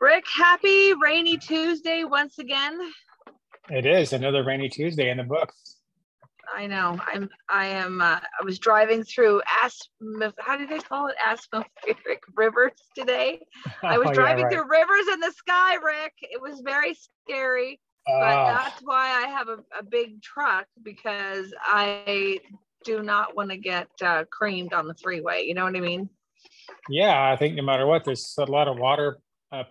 Rick, happy rainy Tuesday once again. It is another rainy Tuesday in the books. I know. I was driving through atmospheric rivers today. I was driving through rivers in the sky, Rick. It was very scary. But that's why I have a big truck, because I do not want to get creamed on the freeway. You know what I mean? Yeah, I think no matter what, there's a lot of water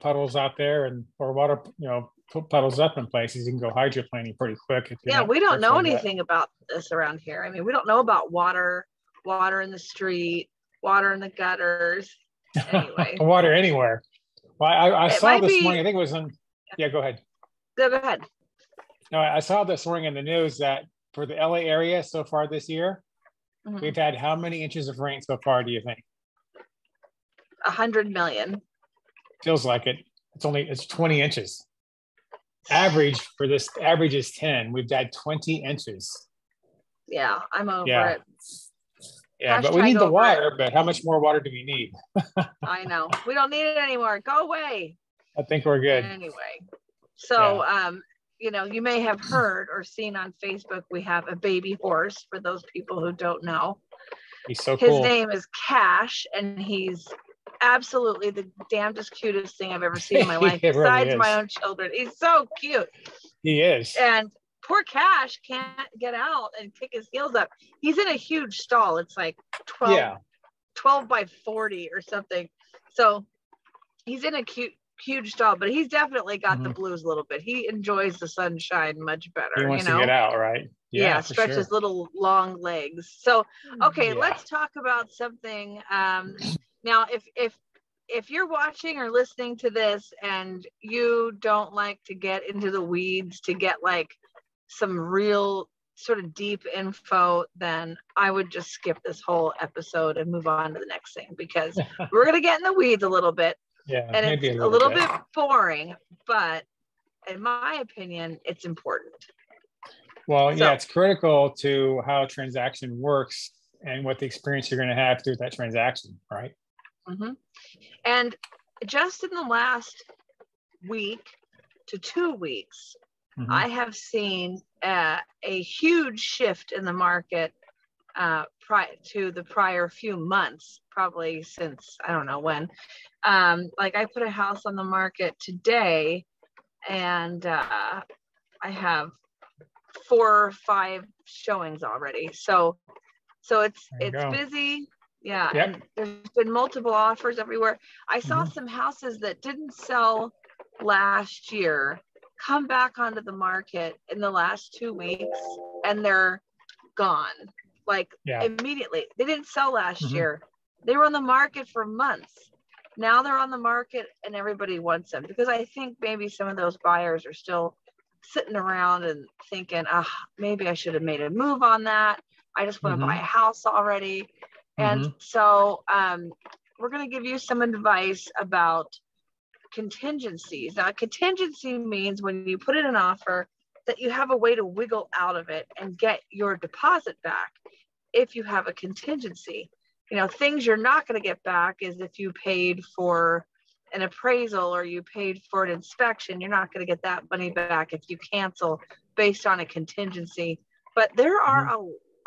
puddles out there, and or water, you know, puddles up in places. You can go hydroplaning pretty quick. Yeah, we don't know anything about this around here. I mean, we don't know about water in the street, water in the gutters. Anyway, water anywhere. Well, I saw this morning. I think it was on. Yeah, go ahead. Go ahead. No, I saw this morning in the news that for the LA area so far this year, we've had how many inches of rain so far? Do you think? 100 million. Feels like it. It's 20 inches. Average is 10. We've had 20 inches. Yeah, I'm over it. Yeah, but we need the water. But how much more water do we need? I know. We don't need it anymore. Go away. I think we're good. Anyway. So, you know, you may have heard or seen on Facebook, we have a baby horse for those people who don't know. He's so cool. His name is Cash, and he's absolutely the damnedest, cutest thing I've ever seen in my life, besides my own children. He's so cute. He is. And poor Cash can't get out and kick his heels up. He's in a huge stall. It's like 12 by 40 or something. So he's in a huge stall, but he's definitely got the blues a little bit. He enjoys the sunshine much better. He wants to get out, right? Yeah, stretch his little long legs. So, okay, let's talk about something. Now, if you're watching or listening to this and you don't like to get into the weeds to get like some real sort of deep info, then I would just skip this whole episode and move on to the next thing, because we're going to get in the weeds a little bit. Yeah, and it's a little bit boring, but in my opinion, it's important. Well, so, yeah, it's critical to how a transaction works and what the experience you're going to have through that transaction, right? Mm-hmm. And just in the last week to 2 weeks, I have seen a huge shift in the market prior to the prior few months, probably since I don't know when. Like I put a house on the market today, and I have 4 or 5 showings already. So it's busy. Yeah. Yep. And there's been multiple offers everywhere. I saw some houses that didn't sell last year come back onto the market in the last 2 weeks, and they're gone. Like immediately. They didn't sell last year. They were on the market for months. Now they're on the market and everybody wants them, because I think maybe some of those buyers are still sitting around and thinking, maybe I should have made a move on that. I just want to buy a house already. And so we're going to give you some advice about contingencies. Now, a contingency means when you put in an offer that you have a way to wiggle out of it and get your deposit back if you have a contingency. You know, things you're not going to get back is if you paid for an appraisal or you paid for an inspection, you're not going to get that money back if you cancel based on a contingency. But there are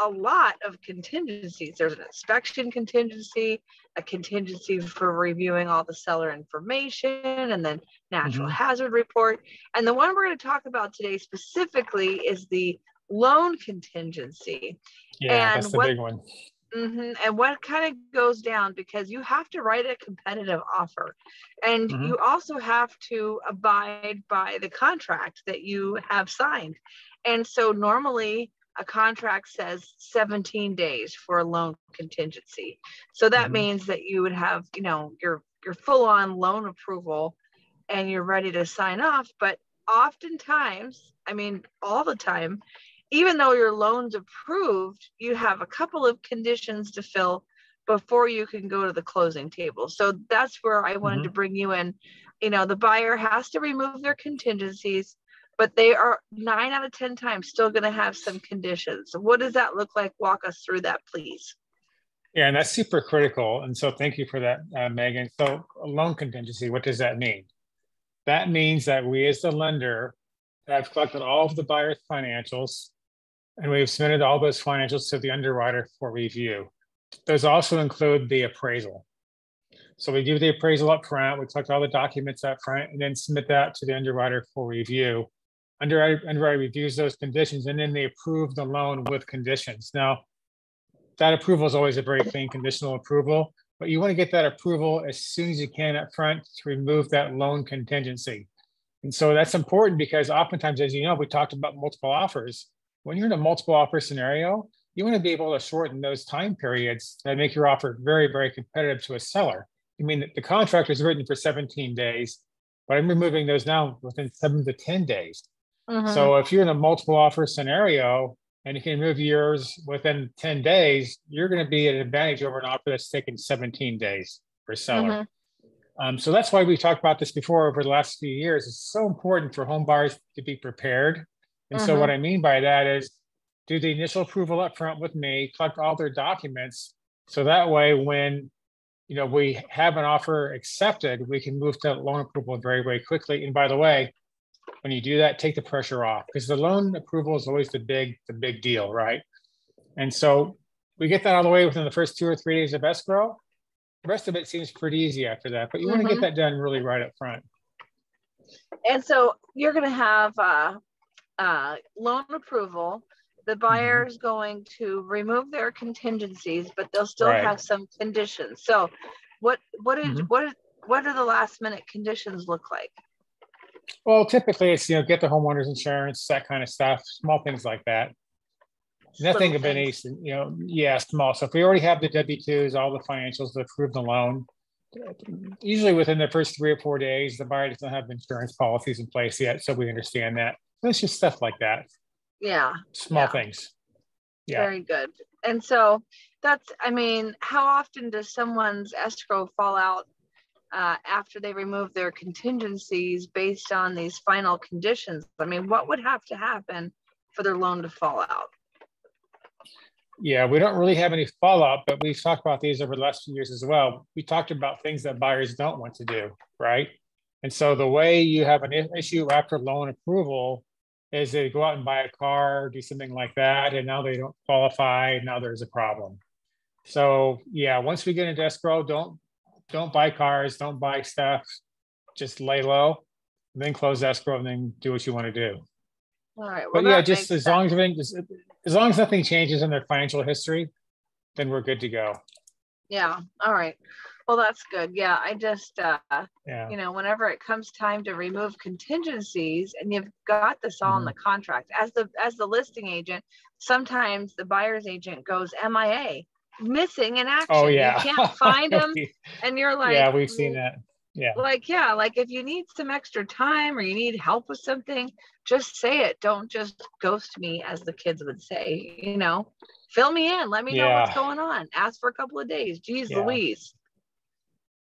a lot of contingencies. There's an inspection contingency, a contingency for reviewing all the seller information, and then natural hazard report. And the one we're going to talk about today specifically is the loan contingency. Yeah, and that's the big one. And what kind of goes down, because you have to write a competitive offer, and you also have to abide by the contract that you have signed. And so normally a contract says 17 days for a loan contingency. So that means that you would have, you know, your full-on loan approval and you're ready to sign off. But oftentimes, I mean, all the time, even though your loan's approved, you have a couple of conditions to fill before you can go to the closing table. So that's where I wanted to bring you in. You know, the buyer has to remove their contingencies, but they are 9 out of 10 times still going to have some conditions. What does that look like? Walk us through that, please. Yeah, and that's super critical. And so thank you for that, Megan. So a loan contingency, what does that mean? That means that we as the lender have collected all of the buyer's financials and we've submitted all those financials to the underwriter for review. Those also include the appraisal. So we do the appraisal up front, we collect all the documents up front and then submit that to the underwriter for review. Underwriter reviews those conditions and then they approve the loan with conditions. Now, that approval is always a very clean conditional approval, but you want to get that approval as soon as you can up front to remove that loan contingency. And so that's important because oftentimes, as you know, we talked about multiple offers. When you're in a multiple offer scenario, you want to be able to shorten those time periods that make your offer very, very competitive to a seller. I mean, the contract was written for 17 days, but I'm removing those now within 7 to 10 days. So if you're in a multiple offer scenario, and you can remove yours within 10 days, you're going to be at an advantage over an offer that's taken 17 days for a seller. So that's why we talked about this before over the last few years. It's so important for home buyers to be prepared. And so what I mean by that is do the initial approval up front with me, collect all their documents. So that way, when we have an offer accepted, we can move to loan approval very, very quickly. And by the way, when you do that, take the pressure off because the loan approval is always the big deal, right? And so we get that out of the way within the first 2 or 3 days of escrow. The rest of it seems pretty easy after that, but you want to get that done really right up front. And so you're going to have loan approval. The buyer is going to remove their contingencies, but they'll still have some conditions. So what do the last minute conditions look like? Well, typically it's, get the homeowner's insurance, that kind of stuff, small things like that. Nothing of any, small. So if we already have the W-2s, all the financials to approve the loan, usually within the first 3 or 4 days, the buyer doesn't have insurance policies in place yet. So we understand that. But it's just stuff like that. Yeah. Small things. Yeah. Very good. And so that's, I mean, how often does someone's escrow fall out after they remove their contingencies based on these final conditions? I mean, what would have to happen for their loan to fall out? Yeah, we don't really have any fallout, but we've talked about these over the last few years as well. We talked about things that buyers don't want to do, right? And so the way you have an issue after loan approval is they go out and buy a car, do something like that, and now they don't qualify, and now there's a problem. So yeah, once we get into escrow, don't buy cars, don't buy stuff, just lay low, and then close escrow and then do what you want to do. All right. Well, but yeah, just as long as nothing changes in their financial history, then we're good to go. Yeah. All right. Well, that's good. Yeah. I just, whenever it comes time to remove contingencies and you've got this all in the contract, as the listing agent, sometimes the buyer's agent goes MIA. Missing in action. Oh, yeah. You can't find them. And you're like, yeah, we've seen that. Yeah. Like if you need some extra time or you need help with something, just say it. Don't just ghost me, as the kids would say, fill me in. Let me know what's going on. Ask for a couple of days. Geez Louise.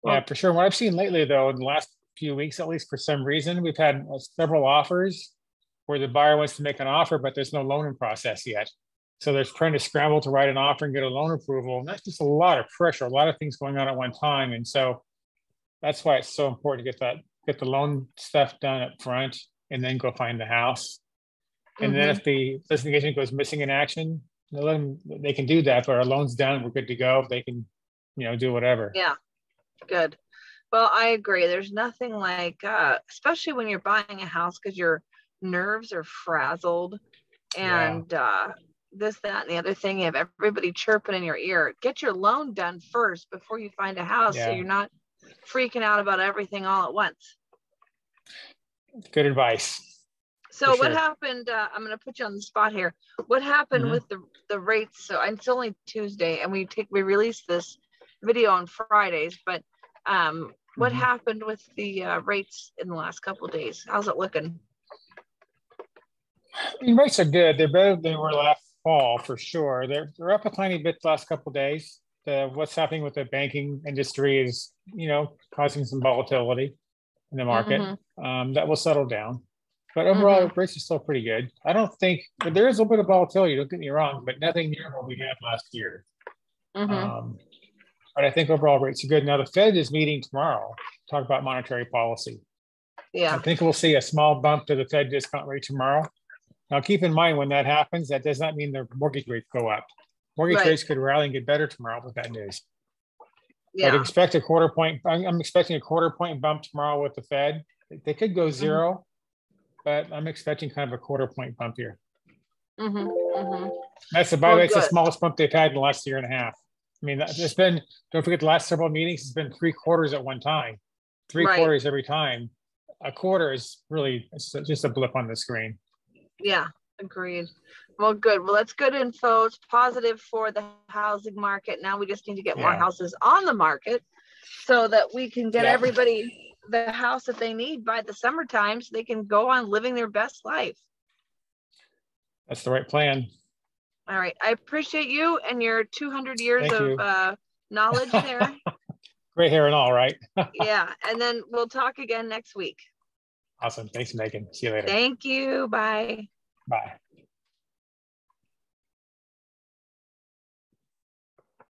Well, yeah, for sure. What I've seen lately, though, in the last few weeks, at least for some reason, we've had several offers where the buyer wants to make an offer, but there's no loan in process yet. So they're trying to scramble to write an offer and get a loan approval. And that's just a lot of pressure, a lot of things going on at one time. And so that's why it's so important to get the loan stuff done up front and then go find the house. And then if the listing agent goes missing in action, they can do that, but our loan's done, we're good to go. They can, do whatever. Yeah, good. Well, I agree. There's nothing like, especially when you're buying a house because your nerves are frazzled and, this, that, and the other thing. You have everybody chirping in your ear. Get your loan done first before you find a house so you're not freaking out about everything all at once. Good advice. So what happened, I'm going to put you on the spot here. What happened with the rates? So it's only Tuesday and we released this video on Fridays, but what happened with the rates in the last couple of days? How's it looking? I mean, rates are good. They're better than they were last fall for sure. They're up a tiny bit the last couple of days. What's happening with the banking industry is, causing some volatility in the market. That will settle down. But overall, rates are still pretty good. I don't think, but there is a little bit of volatility, don't get me wrong, but nothing near what we had last year. But I think overall rates are good. Now the Fed is meeting tomorrow to talk about monetary policy. Yeah. I think we'll see a small bump to the Fed discount rate tomorrow. Now, keep in mind when that happens, that does not mean their mortgage rates go up. Mortgage rates could rally and get better tomorrow with that news. Yeah. I'd expect a quarter point. I'm expecting a quarter point bump tomorrow with the Fed. They could go zero, but I'm expecting kind of a quarter point bump here. That's about that's the smallest bump they've had in the last year and a half. I mean, it's been, don't forget the last several meetings, it's been three quarters at one time, three quarters every time. A quarter is really just a blip on the screen. Yeah, agreed. Well, good. Well, that's good info. It's positive for the housing market. Now we just need to get more houses on the market so that we can get everybody the house that they need by the summertime so they can go on living their best life. That's the right plan. All right. I appreciate you and your 200 years of knowledge there. Great hair and all, right? Yeah. And then we'll talk again next week. Awesome. Thanks, Meghan. See you later. Thank you. Bye. Bye.